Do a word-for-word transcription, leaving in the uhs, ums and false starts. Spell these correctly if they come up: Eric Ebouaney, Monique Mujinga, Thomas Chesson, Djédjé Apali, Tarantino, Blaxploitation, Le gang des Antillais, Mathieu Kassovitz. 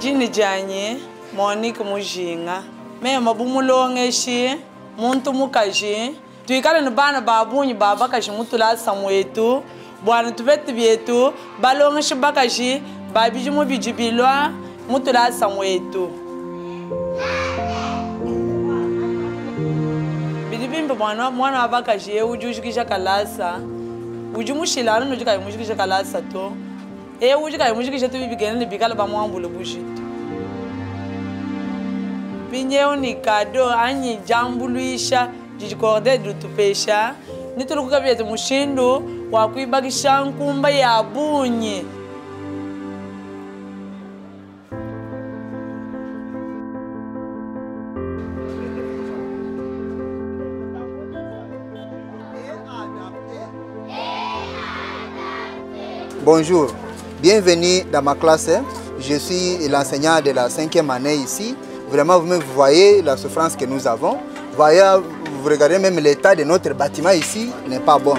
Jini janye, Monique Mujinga. Mais mabumulonge shi, muntu mukaji. Tuikale nubana babu ni baba kaji mutula samuetu. Bwana tuvete bietu, balonge shi bakaji, babiji mubijibilwa, mutula samuetu. Bidibimbe mwana mwana bakaji, ujujikisha kalasa. Ujimushilano nujika mujikisha kalasa to. Et aujourd'hui, je suis venu à la maison. Je suis venu à la maison. Je suis venu à la maison. Je suis venu à la maison. Je suis venu à la maison. Je suis venu à la maison. Je suis venu à la maison. Bonjour. Bienvenue dans ma classe, je suis l'enseignant de la cinquième année ici. Vraiment, vous voyez la souffrance que nous avons. Vous voyez, vous regardez même l'état de notre bâtiment ici n'est pas bon.